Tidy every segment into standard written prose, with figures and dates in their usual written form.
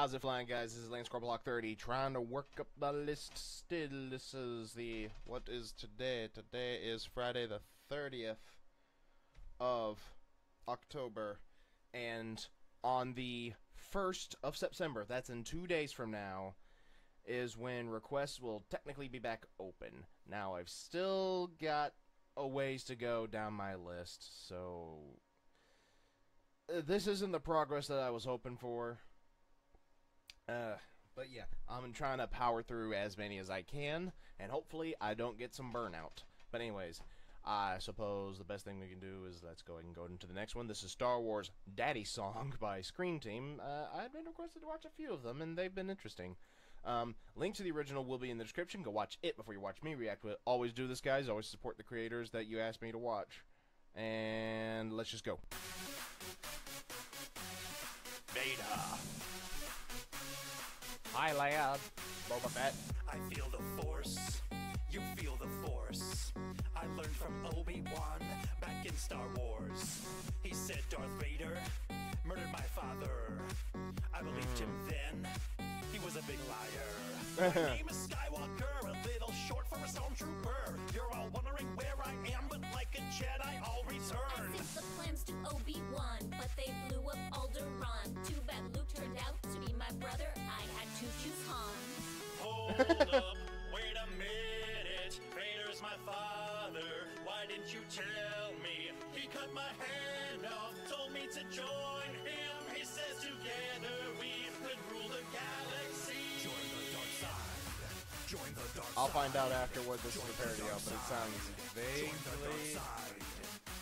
How's it flying, guys? This is LanceCorporalHawk30 trying to work up the list still. This is the... what is today? Today is Friday the 30th of October. And on the 1st of September, that's in 2 days from now, is when requests will technically be back open. Now, I've still got a ways to go down my list, so... this isn't the progress that I was hoping for. But yeah, I'm trying to power through as many as I can, and hopefully I don't get some burnout. But anyways, I suppose the best thing we can do is let's go ahead and go into the next one. This is Star Wars Daddy Song by Screen Team. I've been requested to watch a few of them, and they've been interesting. Link to the original will be in the description. Go watch it before you watch me react to it. Always do this, guys. Always support the creators that you ask me to watch. And let's just go. Vader. Hi, Leia. Boba Fett. I feel the Force. You feel the Force. I learned from Obi-Wan back in Star Wars. He said Darth Vader murdered my father. I believed him then. He was a big liar. My name is Skywalker, a little short for a stormtrooper. You're all wondering where I am, but like a Jedi, I'll return. I sent the plans to Obi-Wan, but they blew up Alderaan. Too bad Luke turned out to be my brother. I had to choose Han. Hold up, wait a minute. Vader's my father. Why didn't you tell me? He cut my hand off, told me to join him. He says together we could rule the galaxy. Join the dark side. Join the dark side. I'll find out after what this is a parody of, but it sounds vaguely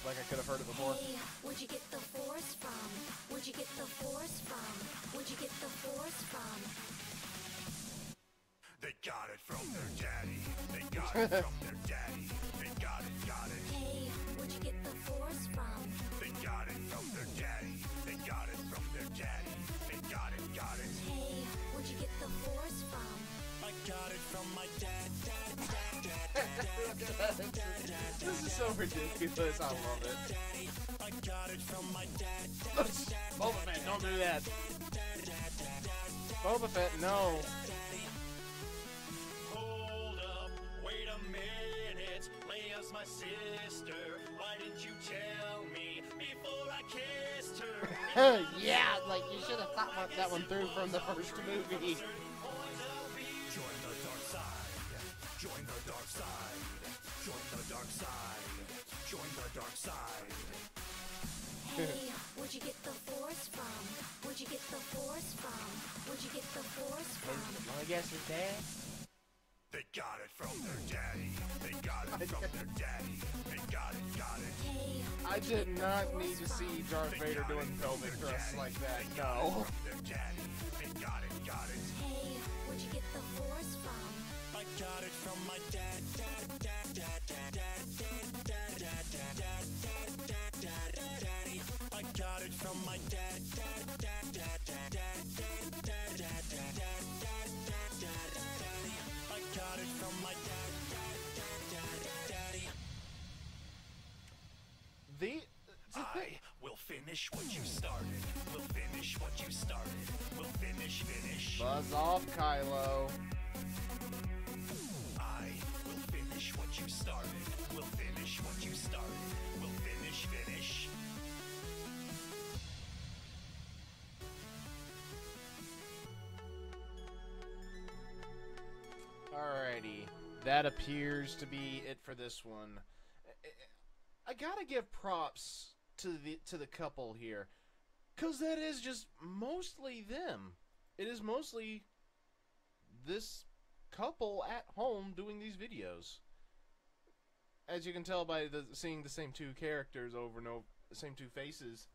like I could have heard it before. Hey, where'd you get the Force from? Where'd you get the Force from? Where'd you get the Force from? They got it from their daddy. They got it from their daddy. They got it, got it. Hey, where'd you get the Force from? They got it from their daddy. They got it from their daddy. They got it, got it. Hey, where'd you get the Force from? I got it from my dad, dad, dad, dad, dad, dad, dad, dad. This is so ridiculous. I love it. I got it from my dad, dad, dad. Boba Fett, don't do that. Boba Fett, no. Minutes, Leia's my sister. Why didn't you tell me before I kissed her? Yeah, like you should have thought that one through from the first movie. Join the dark side. Join the dark side. Join the dark side. Join the dark side. Hey, where'd you get the Force from? Where'd you get the Force from? Where'd you get the Force from? Well, I guess it's there. They got it from their daddy. They got it from their daddy. They got it, got it. I did not need to see Darth Vader doing pelvic thrusts like that. No. Their daddy. They got it, got it. Hey, where'd you get the Force from? I got it from my dad, dad, dad, dad, dad, dad, dad, dad, dad, dad, dad, daddy. I got it from my dad, dad, dad, dad, dad, dad, dad, dad, dad. Got it from my dad, dad, dad, dad, daddy. I will finish what you started. We'll finish what you started. We'll finish, finish. Buzz off, Kylo. I will finish what you started. We'll finish what you started. We'll finish, finish. Alrighty, that appears to be it for this one. I gotta give props to the couple here, 'cause that is just mostly them. It is mostly this couple at home doing these videos. As you can tell by seeing the same two characters over and over, the same two faces.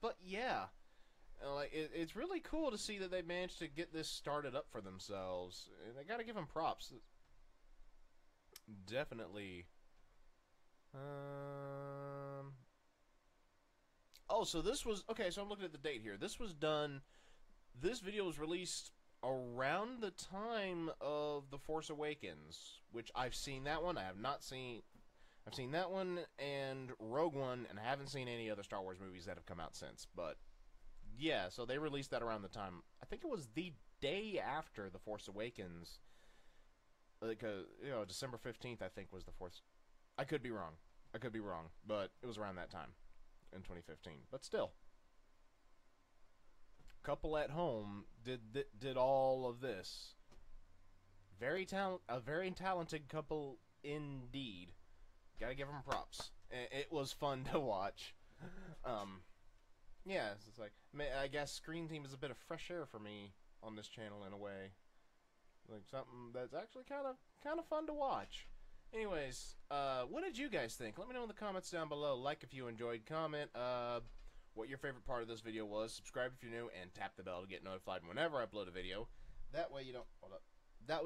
But yeah. Like it's really cool to see that they managed to get this started up for themselves, and I gotta give them props. Definitely. Oh, so this was okay. So I'm looking at the date here. This was done. This video was released around the time of The Force Awakens, which I've seen that one. I have not seen. I've seen that one and Rogue One, and I haven't seen any other Star Wars movies that have come out since, but. Yeah, so they released that around the time. I think it was the day after The Force Awakens. Like, you know, December 15th, I think, was The Force. I could be wrong. I could be wrong, but it was around that time in 2015. But still, couple at home did all of this. A very talented couple indeed. Gotta give them props. It was fun to watch. Yeah, it's like, I guess Screen Team is a bit of fresh air for me on this channel in a way. Like something that's actually kind of fun to watch. Anyways, what did you guys think? Let me know in the comments down below. Like if you enjoyed, comment what your favorite part of this video was, subscribe if you're new, and tap the bell to get notified whenever I upload a video. That way you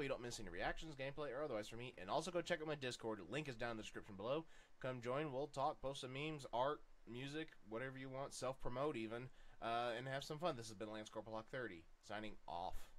don't miss any reactions, gameplay, or otherwise from me. And also go check out my Discord. Link is down in the description below. Come join, we'll talk, post some memes, art, music, whatever you want, self-promote even, and have some fun. This has been LanceCorporalHawk30, signing off.